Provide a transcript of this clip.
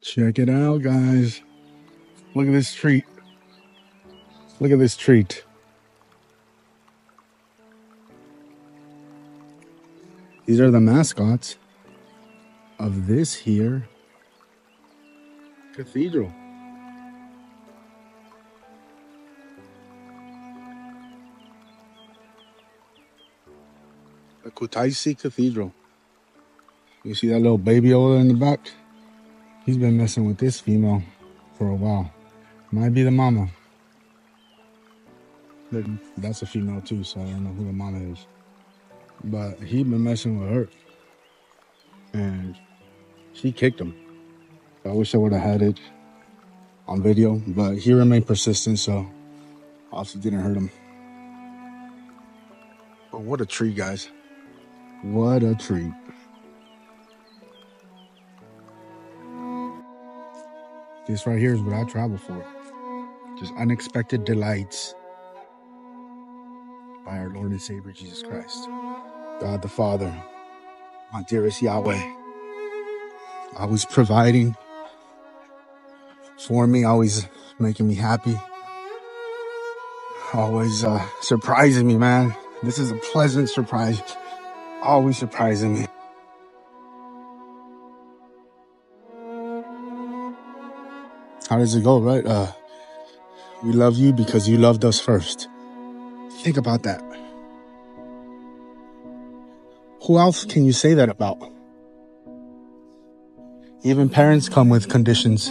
Check it out, guys. Look at this treat. Look at this treat. These are the mascots of this here cathedral. The Kutaisi Cathedral. You see that little baby over there in the back? He's been messing with this female for a while. Might be the mama. That's a female too, so I don't know who the mama is. But he'd been messing with her. And she kicked him. I wish I would have had it on video, but he remained persistent, so obviously didn't hurt him. But what a treat, guys. What a treat. This right here is what I travel for. Just unexpected delights by our Lord and Savior, Jesus Christ. God the Father, my dearest Yahweh, always providing for me, always making me happy, always surprising me, man. This is a pleasant surprise, always surprising me. How does it go, right? We love you because you loved us first. Think about that. Who else can you say that about? Even parents come with conditions.